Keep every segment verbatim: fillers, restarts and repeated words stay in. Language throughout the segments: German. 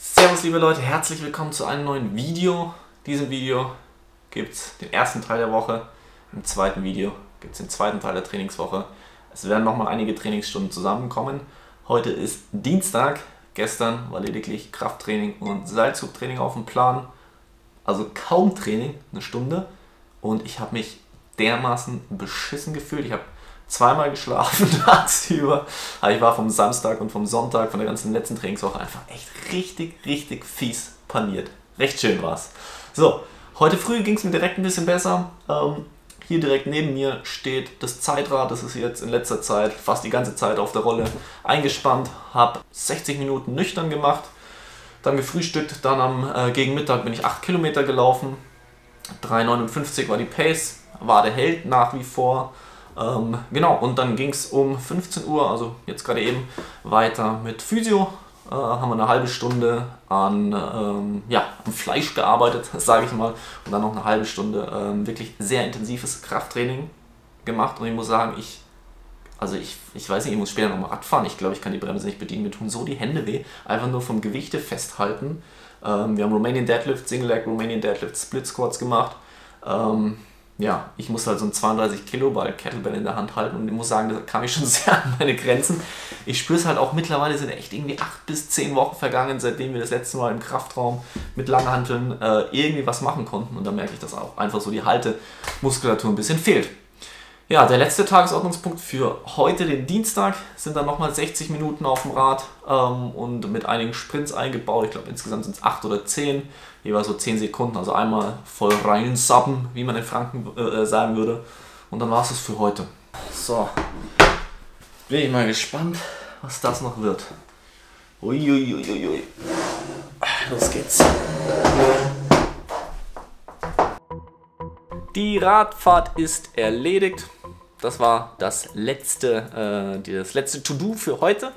Servus liebe Leute, herzlich willkommen zu einem neuen Video. In diesem Video gibt es den ersten Teil der Woche, im zweiten Video gibt es den zweiten Teil der Trainingswoche. Es werden nochmal einige Trainingsstunden zusammenkommen. Heute ist Dienstag, gestern war lediglich Krafttraining und Seilzugtraining auf dem Plan. Also kaum Training, eine Stunde, und ich habe mich dermaßen beschissen gefühlt. Ich habe zweimal geschlafen tagsüber. Aber ich war vom Samstag und vom Sonntag, von der ganzen letzten Trainingswoche einfach echt richtig, richtig fies paniert. Recht schön war's. So, heute früh ging es mir direkt ein bisschen besser. Ähm, hier direkt neben mir steht das Zeitrad. Das ist jetzt in letzter Zeit fast die ganze Zeit auf der Rolle eingespannt. Habe sechzig Minuten nüchtern gemacht, dann gefrühstückt, dann am äh, gegen Mittag bin ich acht Kilometer gelaufen. drei neunundfünfzig war die Pace, war der Held nach wie vor. Ähm, genau, und dann ging es um fünfzehn Uhr, also jetzt gerade eben, weiter mit Physio. Äh, haben wir eine halbe Stunde an, ähm, ja, am Fleisch gearbeitet, sage ich mal. Und dann noch eine halbe Stunde ähm, wirklich sehr intensives Krafttraining gemacht. Und ich muss sagen, ich, also ich, ich weiß nicht, ich muss später nochmal Radfahren. Ich glaube, ich kann die Bremse nicht bedienen. Mir tun so die Hände weh, einfach nur vom Gewichte festhalten. Ähm, wir haben Romanian Deadlift, Single Leg, Romanian Deadlift, Split Squats gemacht. Ähm, Ja, ich muss halt so einen zweiunddreißig Kilo Ball Kettlebell in der Hand halten, und ich muss sagen, da kam ich schon sehr an meine Grenzen. Ich spüre es halt auch mittlerweile, sind echt irgendwie acht bis zehn Wochen vergangen, seitdem wir das letzte Mal im Kraftraum mit Langhanteln äh, irgendwie was machen konnten, und da merke ich, dass auch einfach so die Haltemuskulatur ein bisschen fehlt. Ja, der letzte Tagesordnungspunkt für heute, den Dienstag, sind dann nochmal sechzig Minuten auf dem Rad ähm, und mit einigen Sprints eingebaut. Ich glaube, insgesamt sind es acht oder zehn, jeweils so zehn Sekunden, also einmal voll reinsappen, wie man in Franken äh, sagen würde. Und dann war es das für heute. So, bin ich mal gespannt, was das noch wird. Uiuiuiui. Los geht's. Die Radfahrt ist erledigt. Das war das letzte, äh, das letzte To-Do für heute,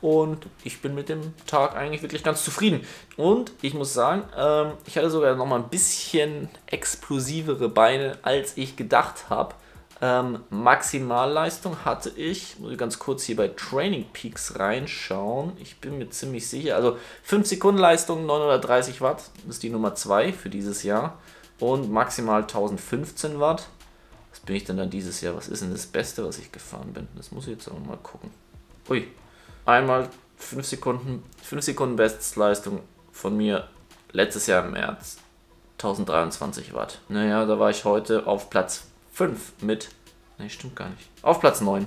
und ich bin mit dem Tag eigentlich wirklich ganz zufrieden. Und ich muss sagen, ähm, ich hatte sogar noch mal ein bisschen explosivere Beine, als ich gedacht habe. Ähm, Maximalleistung hatte ich, muss ich ganz kurz hier bei Training Peaks reinschauen, ich bin mir ziemlich sicher, also fünf Sekunden Leistung, neunhundertdreißig Watt, das ist die Nummer zwei für dieses Jahr, und maximal tausendfünfzehn Watt. Was bin ich denn dann dieses Jahr? Was ist denn das Beste, was ich gefahren bin? Das muss ich jetzt auch mal gucken. Ui, einmal fünf Sekunden, fünf Sekunden Bestleistung von mir letztes Jahr im März. tausenddreiundzwanzig Watt. Naja, da war ich heute auf Platz fünf mit, ne, stimmt gar nicht, auf Platz neun.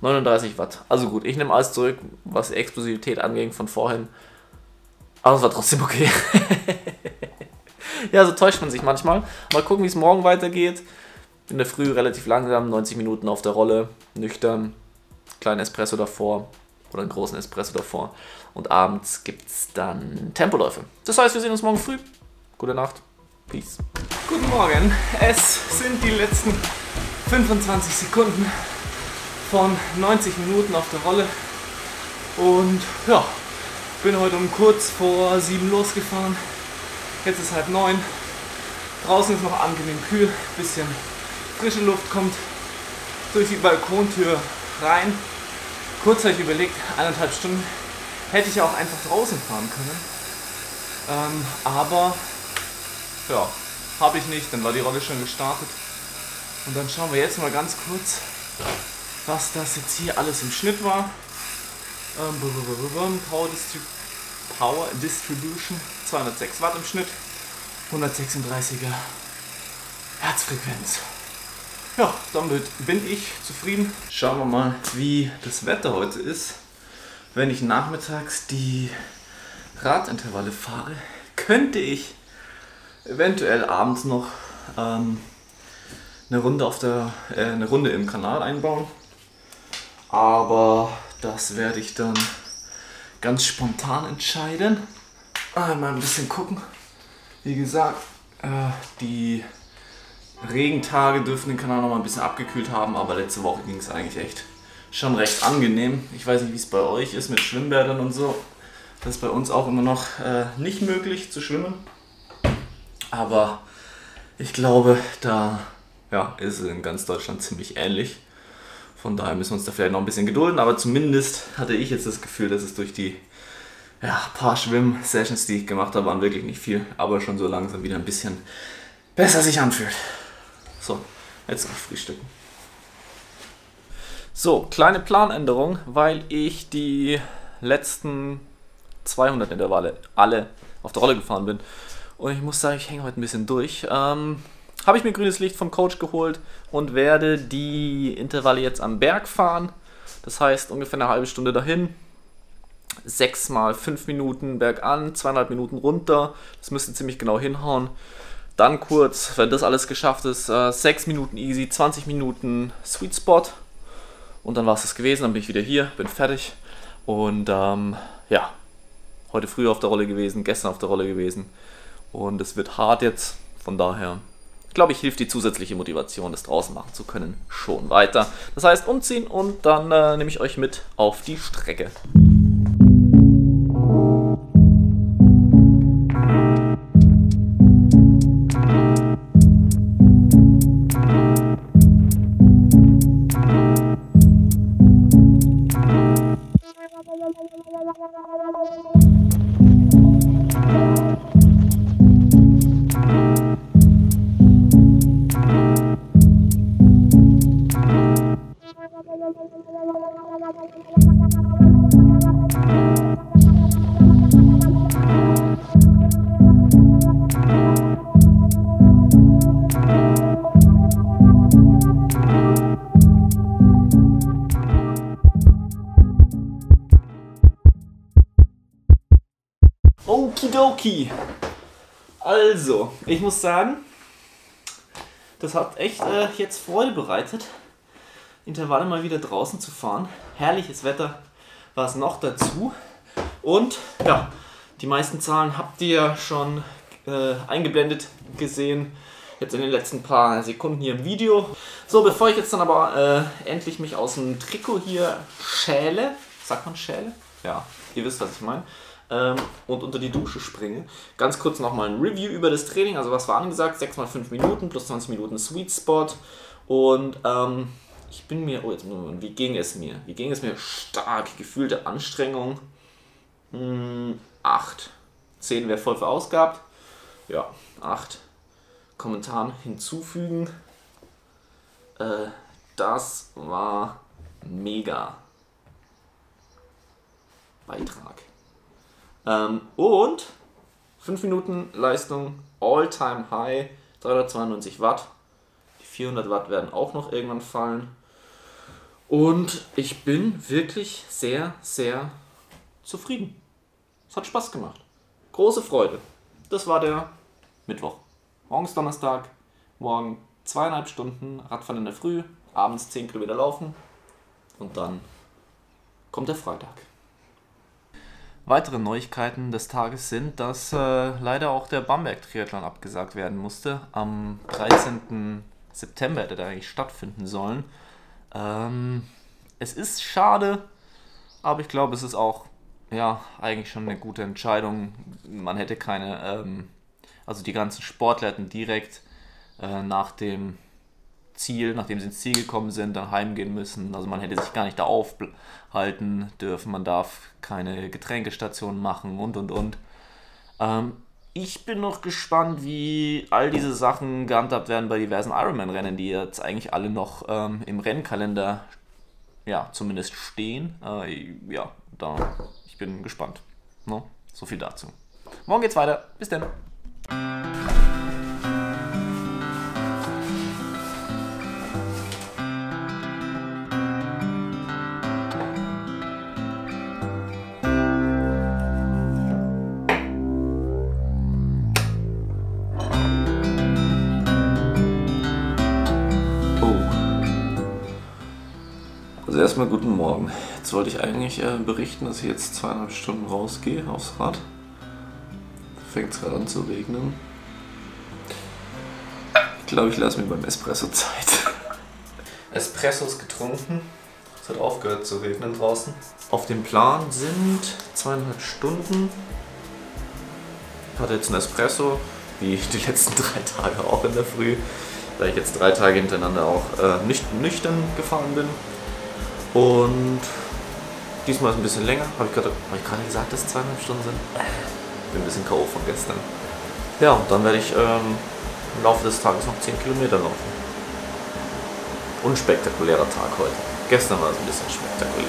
neununddreißig Watt. Also gut, ich nehme alles zurück, was die Explosivität anging von vorhin. Aber es war trotzdem okay. Ja, so täuscht man sich manchmal. Mal gucken, wie es morgen weitergeht. In der Früh relativ langsam, neunzig Minuten auf der Rolle, nüchtern, kleinen Espresso davor oder einen großen Espresso davor. Und abends gibt es dann Tempoläufe. Das heißt, wir sehen uns morgen früh. Gute Nacht. Peace. Guten Morgen. Es sind die letzten fünfundzwanzig Sekunden von neunzig Minuten auf der Rolle. Und ja, ich bin heute um kurz vor sieben losgefahren. Jetzt ist halb neun, draußen ist noch angenehm kühl, ein bisschen frische Luft kommt durch die Balkontür rein. Kurz habe ich überlegt, eineinhalb Stunden hätte ich auch einfach draußen fahren können, ähm, aber ja, habe ich nicht, dann war die Rolle schon gestartet. Und dann schauen wir jetzt mal ganz kurz, was das jetzt hier alles im Schnitt war. Ähm, Power Distribution. Power Distribution, zweihundertsechs Watt im Schnitt, hundertsechsunddreißiger Herzfrequenz. Ja, damit bin ich zufrieden. Schauen wir mal, wie das Wetter heute ist. Wenn ich nachmittags die Radintervalle fahre, könnte ich eventuell abends noch ähm, eine Runde auf der, äh, eine Runde im Kanal einbauen. Aber das werde ich dann ganz spontan entscheiden. Einmal ein bisschen gucken. Wie gesagt, die Regentage dürfen den Kanal noch mal ein bisschen abgekühlt haben, aber letzte Woche ging es eigentlich echt schon recht angenehm. Ich weiß nicht, wie es bei euch ist mit Schwimmbädern und so. Das ist bei uns auch immer noch nicht möglich zu schwimmen. Aber ich glaube, da ja, ist es in ganz Deutschland ziemlich ähnlich. Von daher müssen wir uns da vielleicht noch ein bisschen gedulden, aber zumindest hatte ich jetzt das Gefühl, dass es durch die ja, ein paar Schwimm-Sessions, die ich gemacht habe, waren wirklich nicht viel, aber schon so langsam wieder ein bisschen besser sich anfühlt. So, jetzt noch frühstücken. So, kleine Planänderung, weil ich die letzten zweihundert Intervalle alle auf der Rolle gefahren bin. Und ich muss sagen, ich hänge heute ein bisschen durch. Ähm, habe ich mir grünes Licht vom Coach geholt und werde die Intervalle jetzt am Berg fahren. Das heißt ungefähr eine halbe Stunde dahin. sechs mal fünf Minuten bergan, zweieinhalb Minuten runter. Das müsste ziemlich genau hinhauen. Dann kurz, wenn das alles geschafft ist, sechs Minuten easy, zwanzig Minuten Sweet Spot. Und dann war es das gewesen. Dann bin ich wieder hier, bin fertig. Und ähm, ja, heute früh auf der Rolle gewesen, gestern auf der Rolle gewesen. Und es wird hart jetzt. Von daher, glaube ich, hilft die zusätzliche Motivation, das draußen machen zu können, schon weiter. Das heißt, umziehen und dann äh, nehme ich euch mit auf die Strecke. Okidoki. Also, ich muss sagen, das hat echt äh, jetzt Freude bereitet, Intervalle mal wieder draußen zu fahren. Herrliches Wetter war es noch dazu. Und ja, die meisten Zahlen habt ihr schon äh, eingeblendet gesehen, jetzt in den letzten paar Sekunden hier im Video. So, bevor ich jetzt dann aber äh, endlich mich aus dem Trikot hier schäle, sagt man schäle? Ja, ihr wisst, was ich meine. Und unter die Dusche springe. Ganz kurz nochmal ein Review über das Training. Also was war angesagt? sechs mal fünf Minuten plus zwanzig Minuten Sweet Spot. Und ähm, ich bin mir... Oh, jetzt muss man... Wie ging es mir? Wie ging es mir? Stark gefühlte Anstrengung. Hm, acht. zehn wäre voll verausgabt. Ja, acht. Kommentaren hinzufügen. Äh, das war mega. Beitrag. Ähm, und fünf Minuten Leistung, All-Time High, dreihundertzweiundneunzig Watt. Die vierhundert Watt werden auch noch irgendwann fallen. Und ich bin wirklich sehr, sehr zufrieden. Es hat Spaß gemacht. Große Freude. Das war der Mittwoch. Morgens Donnerstag, morgen zweieinhalb Stunden Radfahren in der Früh, abends zehn Kilometer laufen und dann kommt der Freitag. Weitere Neuigkeiten des Tages sind, dass äh, leider auch der Bamberg-Triathlon abgesagt werden musste. Am dreizehnten September hätte der eigentlich stattfinden sollen. Ähm, es ist schade, aber ich glaube, es ist auch ja, eigentlich schon eine gute Entscheidung. Man hätte keine, ähm, also die ganzen Sportler hätten direkt äh, nach dem Ziel, nachdem sie ins Ziel gekommen sind, dann heimgehen müssen. Also man hätte sich gar nicht da aufhalten dürfen, man darf keine Getränkestationen machen und und und. Ähm, ich bin noch gespannt, wie all diese Sachen gehandhabt werden bei diversen Ironman-Rennen, die jetzt eigentlich alle noch ähm, im Rennkalender ja, zumindest stehen. Äh, ja, da, ich bin gespannt. No? So viel dazu. Morgen geht's weiter. Bis dann. Erstmal guten Morgen. Jetzt wollte ich eigentlich äh, berichten, dass ich jetzt zweieinhalb Stunden rausgehe aufs Rad. Fängt es gerade an zu regnen. Ich glaube, ich lasse mir beim Espresso Zeit. Espressos getrunken. Es hat aufgehört zu regnen draußen. Auf dem Plan sind zweieinhalb Stunden. Ich hatte jetzt einen Espresso, wie die letzten drei Tage auch in der Früh, da ich jetzt drei Tage hintereinander auch äh, nicht nüchtern gefahren bin. Und Diesmal ist ein bisschen länger. Habe ich gerade hab gesagt, dass es zweieinhalb Stunden sind? Bin ein bisschen K O von gestern. Ja, und dann werde ich ähm, im Laufe des Tages noch zehn Kilometer laufen. Unspektakulärer Tag heute. Gestern war es ein bisschen spektakulär.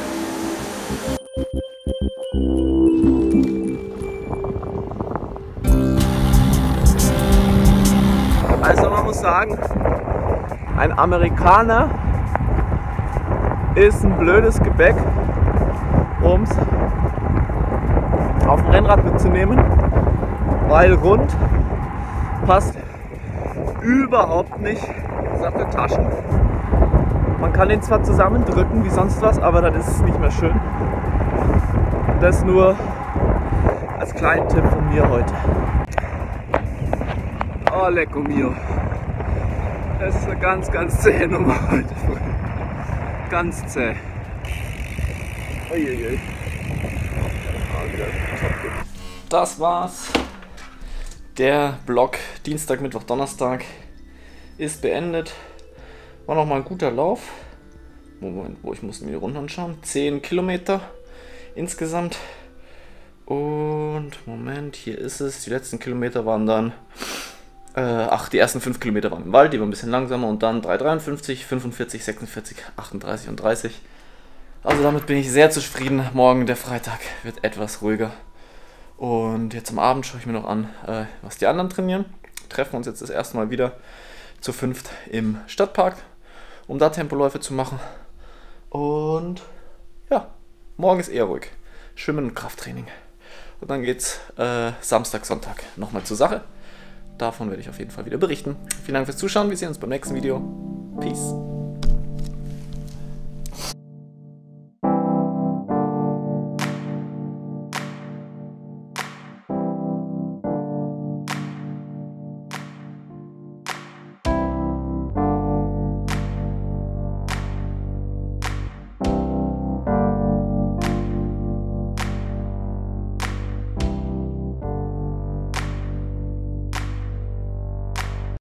Also man muss sagen, ein Amerikaner ist ein blödes Gebäck, um es auf dem Rennrad mitzunehmen, weil rund passt überhaupt nicht satte Taschen. Man kann den zwar zusammendrücken wie sonst was, aber dann ist es nicht mehr schön. Das nur als kleinen Tipp von mir heute. Oh, lecko mio. Das ist eine ganz, ganz zähe Nummer heute. Ganz zäh. Uiuiui. Das war's. Der Block Dienstag, Mittwoch, Donnerstag ist beendet. War nochmal ein guter Lauf. Moment, wo ich muss mir die Runde anschauen. zehn Kilometer insgesamt. Und Moment, hier ist es. Die letzten Kilometer waren dann... Ach, die ersten fünf Kilometer waren im Wald, die waren ein bisschen langsamer und dann drei Komma dreiundfünfzig, fünfundvierzig, sechsundvierzig, achtunddreißig und dreißig. Also damit bin ich sehr zufrieden. Morgen, der Freitag, wird etwas ruhiger. Und jetzt am Abend schaue ich mir noch an, was die anderen trainieren. Treffen uns jetzt das erste Mal wieder zu fünft im Stadtpark, um da Tempoläufe zu machen. Und ja, morgen ist eher ruhig. Schwimmen und Krafttraining. Und dann geht's äh, Samstag, Sonntag nochmal zur Sache. Davon werde ich auf jeden Fall wieder berichten. Vielen Dank fürs Zuschauen. Wir sehen uns beim nächsten Video. Peace.